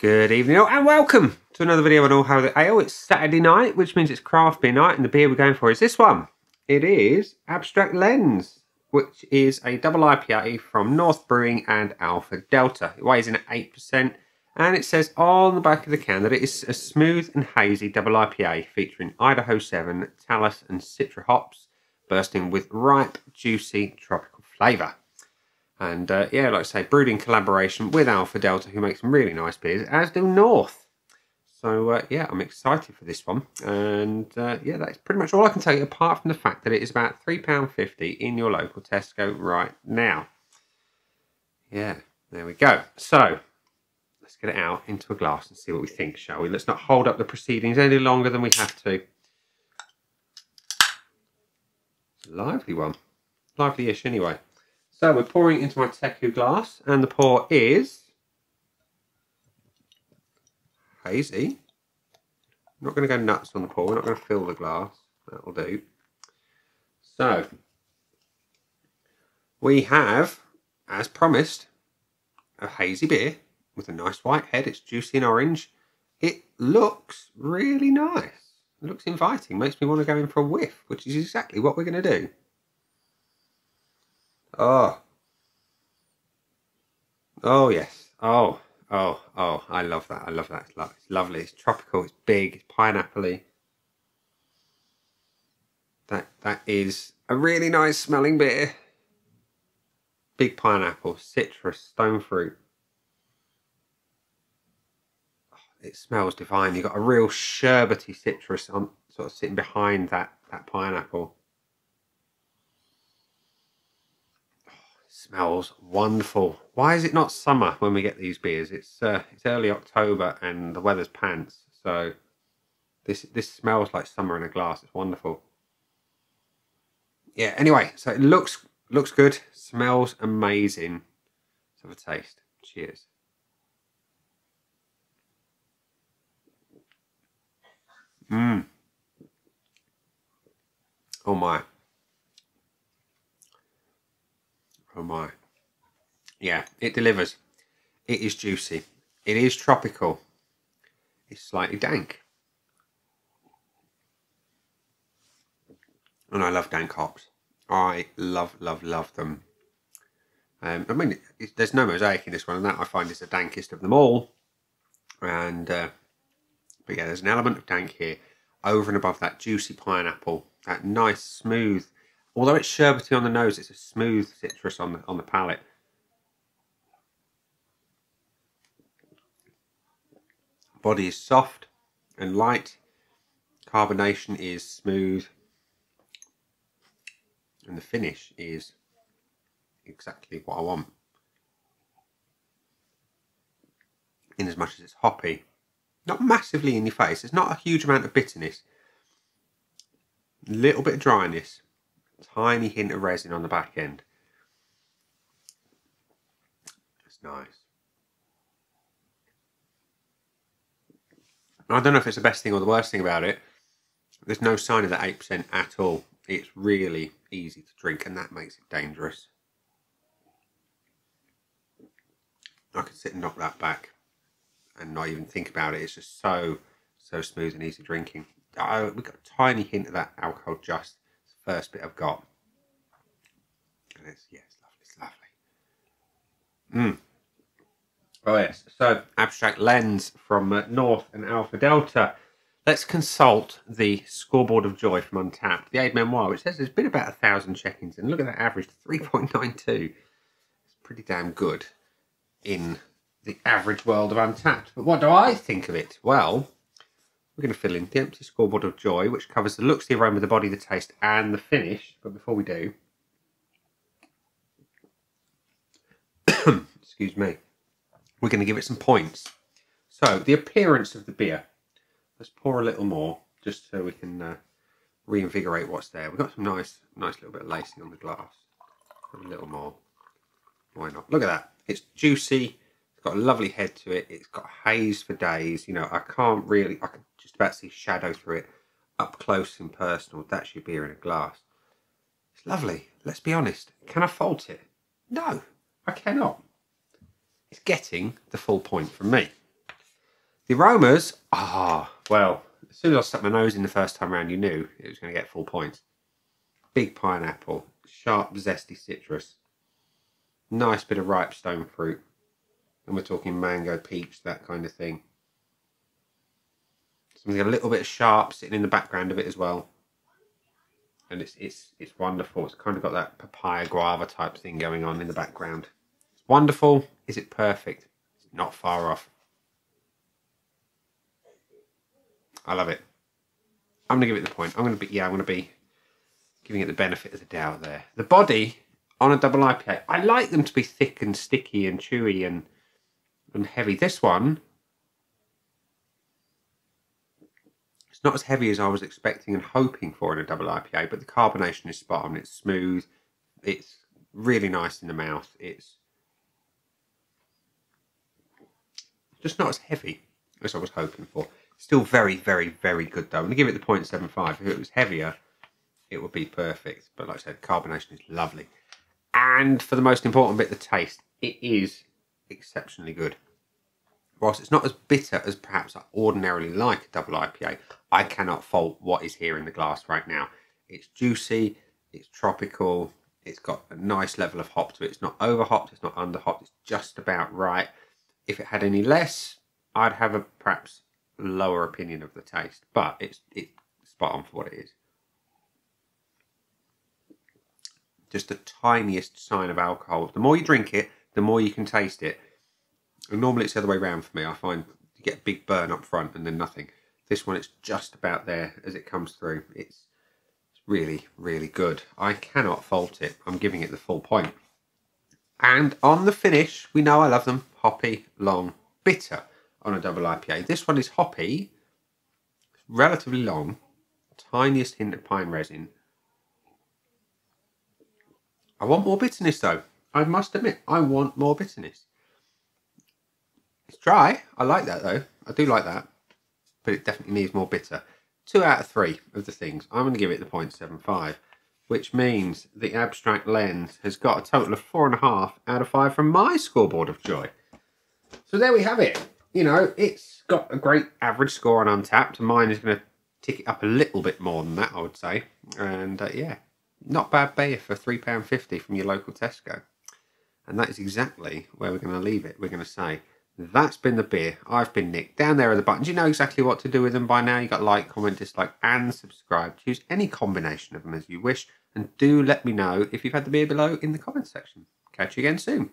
Good evening all, and welcome to another video on All Hail The Ale. It's Saturday night, which means it's craft beer night, and the beer we're going for is this one. It is Abstract Lens, which is a double IPA from North Brewing and Alpha Delta. It weighs in at 8%, and it says on the back of the can that it is a smooth and hazy double IPA featuring Idaho 7, Talus and Citra hops, bursting with ripe, juicy, tropical flavour. And yeah, like I say, brewed in collaboration with Alpha Delta, who make some really nice beers, as do North. So yeah, I'm excited for this one. And yeah, that's pretty much all I can tell you, apart from the fact that it is about £3.50 in your local Tesco right now. Yeah, there we go. So let's get it out into a glass and see what we think, shall we? Let's not hold up the proceedings any longer than we have to. It's a lively one. Lively-ish anyway. So we're pouring into my teku glass, and the pour is hazy. I'm not going to go nuts on the pour, we're not going to fill the glass, that'll do. So, we have, as promised, a hazy beer with a nice white head. It's juicy and orange. It looks really nice, it looks inviting, makes me want to go in for a whiff, which is exactly what we're going to do. Oh yes, oh, I love that, it's lovely, it's tropical, it's big, it's pineapple-y. That is a really nice smelling beer. Big pineapple, citrus, stone fruit. Oh, it smells divine, you've got a real sherbety citrus on, sort of sitting behind that pineapple. Smells wonderful. Why is it not summer when we get these beers? It's early October and the weather's pants, so this smells like summer in a glass. It's wonderful. Yeah, anyway, so it looks good, smells amazing. Let's have a taste. Cheers. Oh my. Oh my. Yeah, it delivers. It is juicy. It is tropical. It's slightly dank. And I love dank hops. I love them. I mean, there's no mosaic in this one, and that I find is the dankest of them all. And, but yeah, there's an element of dank here over and above that juicy pineapple, that nice, smooth. Although it's sherbety on the nose, it's a smooth citrus on the palate. Body is soft and light. Carbonation is smooth. And the finish is exactly what I want. In as much as it's hoppy. Not massively in your face. It's not a huge amount of bitterness. A little bit of dryness. Tiny hint of resin on the back end. That's nice. I don't know if it's the best thing or the worst thing about it. There's no sign of that 8% at all. It's really easy to drink, and that makes it dangerous. I could sit and knock that back and not even think about it. It's just so smooth and easy drinking. Oh, we've got a tiny hint of that alcohol just. First bit I've got, and it's, yeah, it's lovely. Oh yes, so Abstract Lens from North and Alpha Delta. Let's consult the scoreboard of joy from Untapped, the aid memoir, which says there's been about 1,000 check-ins, and look at that average, 3.92. It's pretty damn good in the average world of Untapped. But what do I think of it? Well, we're going to fill in the empty scoreboard of joy, which covers the looks, the aroma, the body, the taste, and the finish. But before we do, excuse me, we're going to give it some points. So the appearance of the beer. Let's pour a little more, just so we can reinvigorate what's there. We've got some nice little bit of lacing on the glass. A little more. Why not? Look at that. It's juicy. It's got a lovely head to it. It's got haze for days. You know, I can just about see shadow through it. Up close and personal. That's your beer in a glass. It's lovely. Let's be honest. Can I fault it? No, I cannot. It's getting the full point from me. The aromas, well, as soon as I stuck my nose in the first time around, you knew it was going to get 4 points. Big pineapple, sharp, zesty citrus, nice bit of ripe stone fruit, and we're talking mango, peach, that kind of thing. Something a little bit sharp sitting in the background of it as well. And it's wonderful. It's kind of got that papaya guava type thing going on in the background. It's wonderful. Is it perfect? It's not far off. I love it. I'm going to give it the point. I'm going to be giving it the benefit of the doubt there. The body on a double IPA. I like them to be thick and sticky and chewy and heavy. This one, it's not as heavy as I was expecting and hoping for in a double IPA, but the carbonation is spot on. It's smooth. It's really nice in the mouth. It's just not as heavy as I was hoping for. Still very, very, very good though. I'm going to give it the 0.75. If it was heavier, it would be perfect. But like I said, carbonation is lovely. And for the most important bit, the taste. It is exceptionally good. Whilst it's not as bitter as perhaps I ordinarily like a double IPA, I cannot fault what is here in the glass right now. It's juicy, it's tropical, it's got a nice level of hop to it. It's not over hopped, it's not under hopped, it's just about right. If it had any less, I'd have a perhaps lower opinion of the taste, but it's spot on for what it is. Just the tiniest sign of alcohol. The more you drink it, the more you can taste it. And normally it's the other way around for me. I find you get a big burn up front and then nothing. This one, it's just about there as it comes through. It's really, really good. I cannot fault it. I'm giving it the full point. And on the finish, we know I love them. Hoppy, long, bitter on a double IPA. This one is hoppy, relatively long, tiniest hint of pine resin. I want more bitterness though. I must admit, I want more bitterness. It's dry. I like that though. I do like that. But it definitely needs more bitter. 2 out of 3 of the things. I'm going to give it the 0.75. Which means the Abstract Lens has got a total of 4.5 out of 5 from my scoreboard of joy. So there we have it. You know, it's got a great average score on Untapped. Mine is going to tick it up a little bit more than that, I would say. And yeah, not bad beer for £3.50 from your local Tesco. And that is exactly where we're going to leave it. We're going to say, that's been the beer. I've been Nick. Down there are the buttons. You know exactly what to do with them by now. You've got like, comment, dislike and subscribe. Choose any combination of them as you wish. And do let me know if you've had the beer below in the comments section. Catch you again soon.